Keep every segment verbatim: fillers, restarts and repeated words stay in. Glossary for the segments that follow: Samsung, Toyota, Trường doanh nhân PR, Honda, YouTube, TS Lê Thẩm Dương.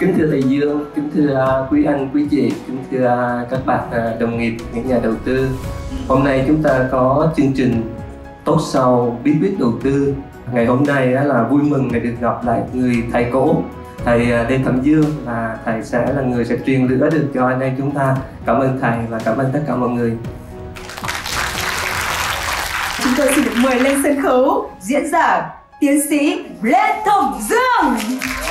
Kính thưa thầy Dương, kính thưa quý anh, quý chị, kính thưa các bạn đồng nghiệp, những nhà đầu tư. Hôm nay chúng ta có chương trình Tốt Sau Bí Quyết Đầu Tư. Ngày hôm nay là vui mừng để được gặp lại người thầy cũ, thầy Lê Thẩm Dương, và thầy sẽ là người sẽ truyền lửa được cho anh em chúng ta. Cảm ơn thầy và cảm ơn tất cả mọi người. Chúng tôi xin được mời lên sân khấu diễn giả tiến sĩ Lê Thẩm Dương.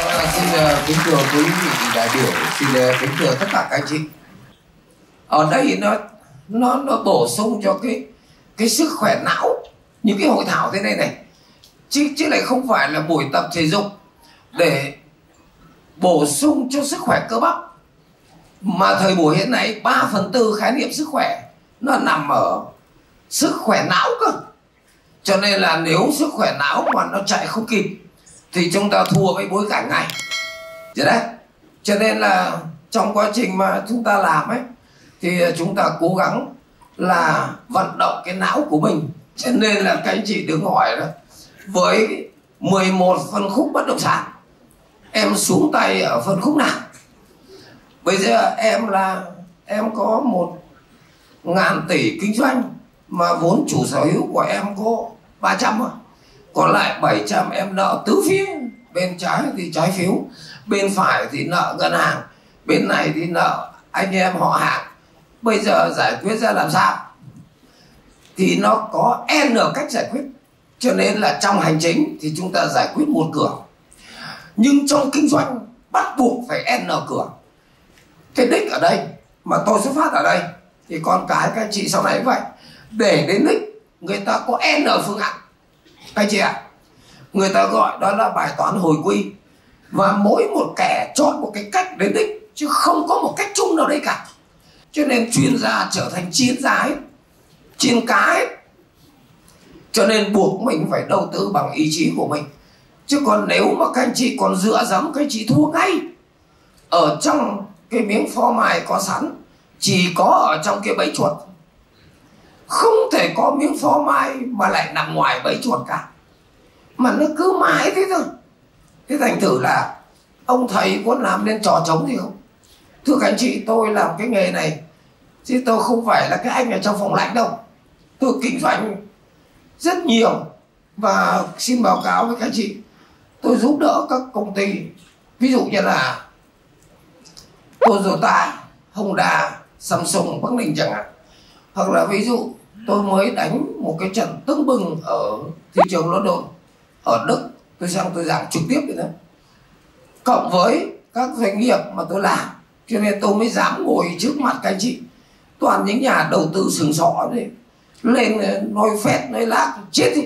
À, xin uh, kính thưa quý vị đại biểu, xin uh, kính thưa tất cả các anh chị. Ở đây nó nó nó bổ sung cho cái cái sức khỏe não, những cái hội thảo thế này này, chứ chứ lại không phải là buổi tập thể dục để bổ sung cho sức khỏe cơ bắp, mà thời buổi hiện nay ba phần tư khái niệm sức khỏe nó nằm ở sức khỏe não cơ. Cho nên là nếu sức khỏe não mà nó chạy không kịp thì chúng ta thua với bối cảnh này. Thế đấy. Cho nên là trong quá trình mà chúng ta làm ấy thì chúng ta cố gắng là vận động cái não của mình. Cho nên là các anh chị đừng hỏi đó, với mười một phân khúc bất động sản em xuống tay ở phân khúc nào? Bây giờ em là em có một ngàn tỷ kinh doanh mà vốn chủ sở hữu của em có ba trăm, còn lại bảy trăm em nợ tứ phía. Bên trái thì trái phiếu, bên phải thì nợ ngân hàng, bên này thì nợ anh em họ hàng. Bây giờ giải quyết ra làm sao? Thì nó có N cách giải quyết. Cho nên là trong hành chính thì chúng ta giải quyết một cửa, nhưng trong kinh doanh bắt buộc phải N cửa. Cái đích ở đây mà tôi xuất phát ở đây thì con cái các chị sau này cũng vậy. Để đến đích người ta có N phương án. Các chị ạ, à, người ta gọi đó là bài toán hồi quy. Và mỗi một kẻ chọn một cái cách đến đích, chứ không có một cách chung nào đây cả. Cho nên chuyên gia trở thành chuyên gia ấy, chuyên cá ấy. Cho nên buộc mình phải đầu tư bằng ý chí của mình. Chứ còn nếu mà các anh chị còn dựa dẫm, các anh chị thua ngay. Ở trong cái miếng phô mai có sẵn, chỉ có ở trong cái bẫy chuột. Không thể có miếng phô mai mà lại nằm ngoài bẫy chuột cả, mà nó cứ mãi thế thôi. Thế thành thử là ông thầy có làm nên trò trống gì không? Thưa các anh chị, tôi làm cái nghề này chứ tôi không phải là cái anh ở trong phòng lạnh đâu. Tôi kinh doanh rất nhiều và xin báo cáo với các anh chị, tôi giúp đỡ các công ty, ví dụ như là Toyota, Honda, Samsung, Bắc Ninh chẳng hạn. Hoặc là ví dụ tôi mới đánh một cái trận tưng bừng ở thị trường London, ở Đức, tôi sang tôi giảng trực tiếp vậy đó. Cộng với các doanh nghiệp mà tôi làm, cho nên tôi mới dám ngồi trước mặt các anh chị. Toàn những nhà đầu tư sừng sỏ đấy, lên nói phét, nói lác, chết đi,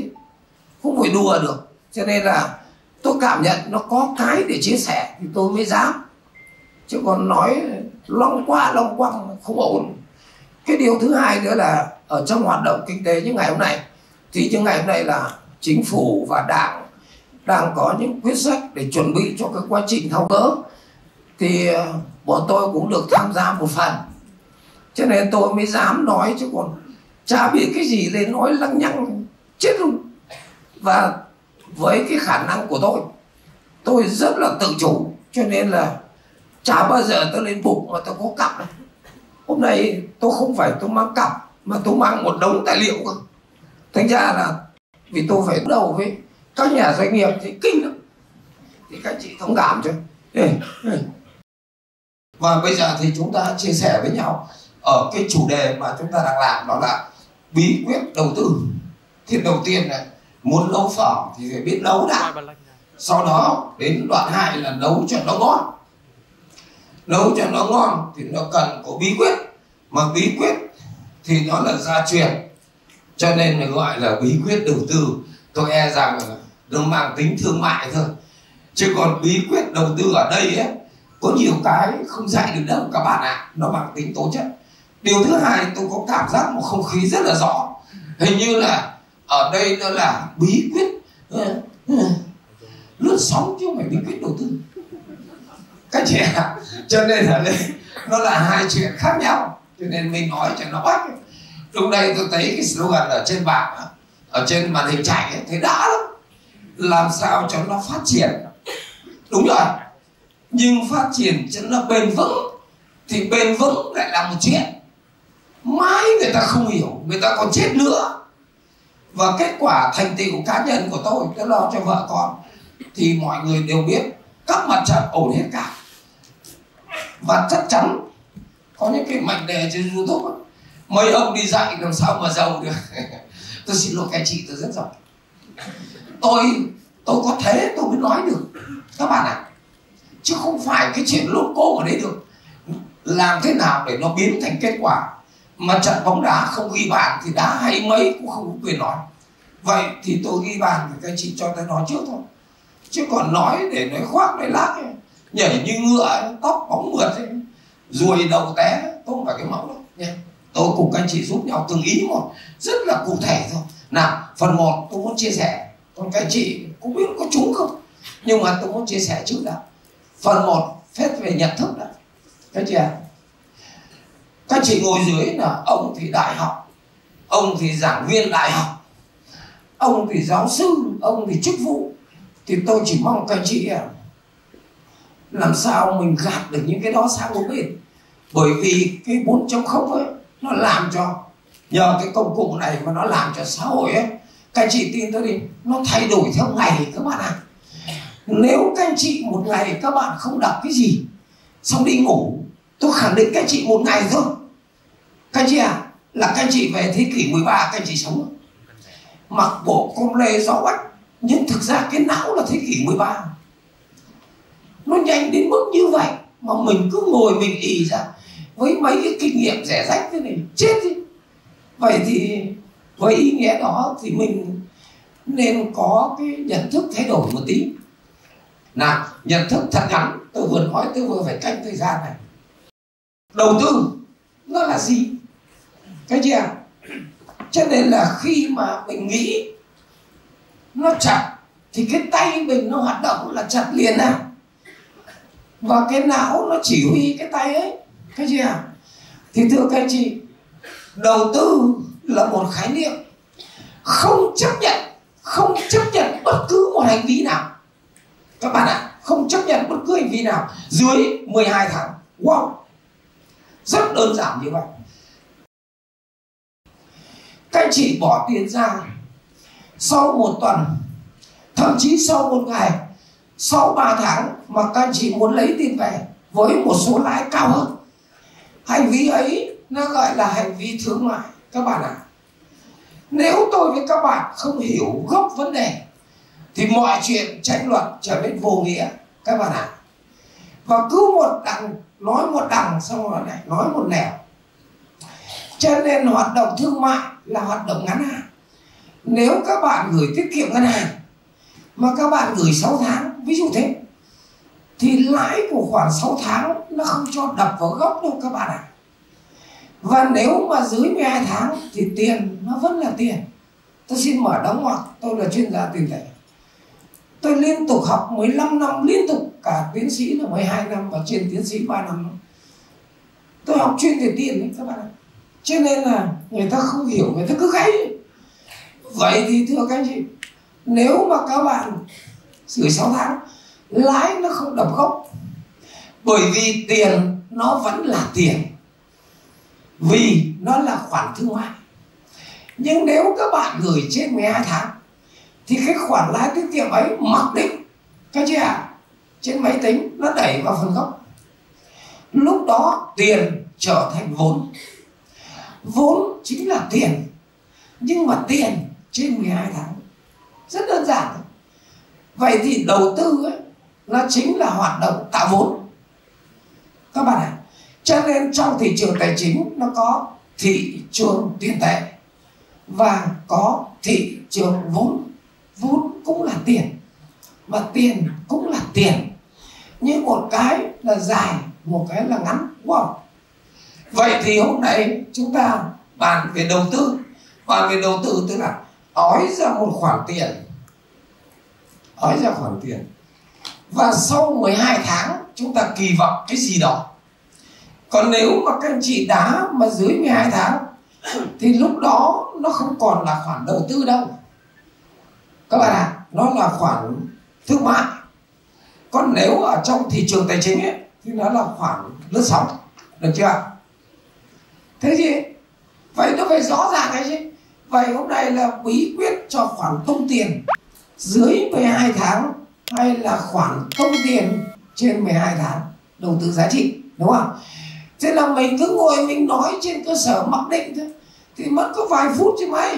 không phải đùa được. Cho nên là tôi cảm nhận nó có cái để chia sẻ thì tôi mới dám. Chứ còn nói long qua long quăng không ổn. Cái điều thứ hai nữa là ở trong hoạt động kinh tế như ngày hôm nay, thì những ngày hôm nay là chính phủ và đảng đang có những quyết sách để chuẩn bị cho cái quá trình tháo gỡ, thì bọn tôi cũng được tham gia một phần. Cho nên tôi mới dám nói, chứ còn chả biết cái gì lên nói lăng nhăng chết luôn. Và với cái khả năng của tôi, tôi rất là tự chủ, cho nên là chả bao giờ tôi lên bục mà tôi có cặp này. Hôm nay tôi không phải tôi mang cặp, mà tôi mang một đống tài liệu cơ. Thành ra là vì tôi phải đầu với các nhà doanh nghiệp thì kinh lắm, thì các chị thông cảm cho. Và bây giờ thì chúng ta chia sẻ với nhau ở cái chủ đề mà chúng ta đang làm, đó là bí quyết đầu tư. Thì đầu tiên là muốn nấu phở thì phải biết nấu đã. Sau đó đến đoạn hai là nấu cho nó ngon. Nấu cho nó ngon thì nó cần có bí quyết, mà bí quyết thì nó là gia truyền, cho nên nó gọi là bí quyết đầu tư. Tôi e rằng nó mang tính thương mại thôi, chứ còn bí quyết đầu tư ở đây ấy, có nhiều cái không dạy được đâu các bạn ạ. À, nó mang tính tố chất. Điều thứ hai, tôi có cảm giác một không khí rất là rõ, hình như là ở đây nó là bí quyết lướt sóng chứ không phải bí quyết đầu tư. Các chị ạ, cho nên là đây, nó là hai chuyện khác nhau, cho nên mình nói cho nó bắt. Lúc đây tôi thấy cái slogan ở trên bảng, ở trên màn hình chạy thấy đã lắm, làm sao cho nó phát triển. Đúng rồi, nhưng phát triển cho nó bền vững. Thì bền vững lại là một chuyện mãi người ta không hiểu, người ta còn chết nữa. Và kết quả thành tựu cá nhân của tôi, tôi lo cho vợ con, thì mọi người đều biết các mặt trận ổn hết cả. Và chắc chắn có những cái mảnh đề trên YouTube ấy, mấy ông đi dạy làm sao mà giàu được. Tôi xin lỗi các chị, tôi rất giỏi. Tôi tôi có thế tôi mới nói được các bạn ạ. À, chứ không phải cái chuyện lốp cố ở đấy được. Làm thế nào để nó biến thành kết quả. Mà trận bóng đá không ghi bàn thì đá hay mấy cũng không có quyền nói. Vậy thì tôi ghi bàn thì các chị cho tôi nói trước thôi. Chứ còn nói để nói khoác nói lác ấy, nhảy như ngựa ấy, tóc bóng mượt ấy, ruồi đầu té, tôi không phải cái mẫu đâu nha. Tôi cùng các anh chị giúp nhau từng ý một, rất là cụ thể thôi. Nào, phần một tôi muốn chia sẻ, còn các anh chị cũng biết có trúng không, nhưng mà tôi muốn chia sẻ trước đã. Phần một phết về nhận thức đã, các chị ạ. Các anh chị ngồi dưới là ông thì đại học, ông thì giảng viên đại học, ông thì giáo sư, ông thì chức vụ. Thì tôi chỉ mong các anh chị làm sao mình gạt được những cái đó sang một bên. Bởi vì cái bốn chấm không ấy, nó làm cho, nhờ cái công cụ này mà nó làm cho xã hội ấy, các anh chị tin tôi đi, nó thay đổi theo ngày các bạn ạ. Nếu các anh chị một ngày các bạn không đọc cái gì xong đi ngủ, tôi khẳng định các anh chị một ngày thôi, các anh chị à, là các anh chị về thế kỷ mười ba các anh chị sống. Mặc bộ con lê gió bách, nhưng thực ra cái não là thế kỷ mười ba. Nó nhanh đến mức như vậy mà mình cứ ngồi mình ì ra với mấy cái kinh nghiệm rẻ rách thế này, chết đi. Vậy thì với ý nghĩa đó thì mình nên có cái nhận thức thay đổi một tí. Nào, nhận thức thật ngắn, tôi vừa nói tôi vừa phải canh thời gian này. Đầu tư nó là gì? Cái gì à? Cho nên là khi mà mình nghĩ nó chặt thì cái tay mình nó hoạt động là chặt liền nào. Và cái não nó chỉ huy cái tay ấy, cái gì à? Thì thưa các anh chị, đầu tư là một khái niệm không chấp nhận, không chấp nhận bất cứ một hành vi nào. Các bạn ạ, à, không chấp nhận bất cứ hành vi nào dưới mười hai tháng. Wow, rất đơn giản như vậy. Các anh chị bỏ tiền ra sau một tuần, thậm chí sau một ngày, sau ba tháng mà các anh chị muốn lấy tiền về với một số lãi cao hơn. Hành vi ấy nó gọi là hành vi thương mại các bạn ạ. À, nếu tôi với các bạn không hiểu gốc vấn đề thì mọi chuyện tranh luận trở nên vô nghĩa các bạn ạ. À, và cứ một đằng nói một đằng xong rồi lại nói một nẻo. Cho nên hoạt động thương mại là hoạt động ngắn hạn. Nếu các bạn gửi tiết kiệm ngân hàng mà các bạn gửi sáu tháng, ví dụ thế, thì lãi của khoản sáu tháng nó không cho đập vào gốc đâu các bạn ạ. À, và nếu mà dưới mười hai tháng thì tiền nó vẫn là tiền. Tôi xin mở đóng ngoặc, tôi là chuyên gia tiền tệ. Tôi liên tục học mười lăm năm liên tục, cả tiến sĩ là mười hai năm và trên tiến sĩ ba năm. Tôi học chuyên về tiền đấy các bạn ạ. À, cho nên là người ta không hiểu, người ta cứ gáy. Vậy thì thưa các anh chị, nếu mà các bạn gửi sáu tháng, lãi nó không đập gốc. Bởi vì tiền nó vẫn là tiền, vì nó là khoản thương mại. Nhưng nếu các bạn gửi trên mười hai tháng thì cái khoản lãi tiết kiệm ấy mặc định, các chị ạ, trên máy tính nó đẩy vào phần gốc. Lúc đó tiền trở thành vốn. Vốn chính là tiền, nhưng mà tiền trên mười hai tháng. Rất đơn giản. Vậy thì đầu tư ấy, nó chính là hoạt động tạo vốn các bạn ạ. Cho nên trong thị trường tài chính nó có thị trường tiền tệ và có thị trường vốn. Vốn cũng là tiền và tiền cũng là tiền, nhưng một cái là dài, một cái là ngắn. Wow. Vậy thì hôm nay chúng ta bàn về đầu tư. Bàn về đầu tư tức là ói ra một khoản tiền, ói ra khoản tiền, và sau mười hai tháng chúng ta kỳ vọng cái gì đó. Còn nếu mà các anh chị đá mà dưới mười hai tháng thì lúc đó nó không còn là khoản đầu tư đâu các bạn ạ. À, nó là khoản thương mại. Còn nếu ở trong thị trường tài chính ấy, thì nó là khoảng lướt sóng, được chưa? Thế thì vậy nó phải rõ ràng cái chứ. Vậy hôm nay là bí quyết cho khoản thông tiền dưới mười hai tháng hay là khoản thông tiền trên mười hai tháng đầu tư giá trị, đúng không? Thế là mình cứ ngồi mình nói trên cơ sở mặc định thôi, thì mất có vài phút chứ mấy.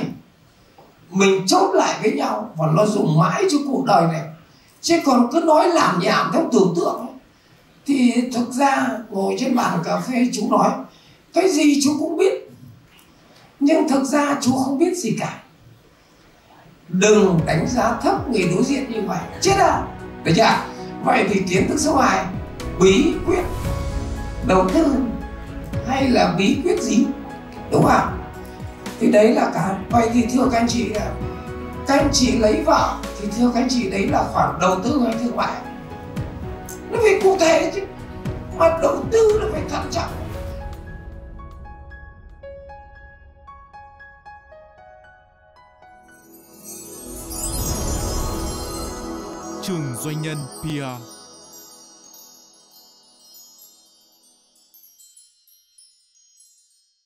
Mình chốt lại với nhau và nó dùng mãi cho cuộc đời này. Chứ còn cứ nói làm nhảm theo tưởng tượng ấy, thì thực ra ngồi trên bàn cà phê chú nói cái gì chú cũng biết, nhưng thực ra chú không biết gì cả. Đừng đánh giá thấp người đối diện như vậy, chết à, được chưa? Vậy thì kiến thức số hai, bí quyết đầu tư hay là bí quyết gì, đúng không? Thì đấy là cả. Vậy thì thưa các anh chị, các anh chị lấy vợ thì thưa các anh chị đấy là khoản đầu tư hay thương mại? Nó phải cụ thể chứ, mà đầu tư nó phải thận trọng. Trường doanh nhân P R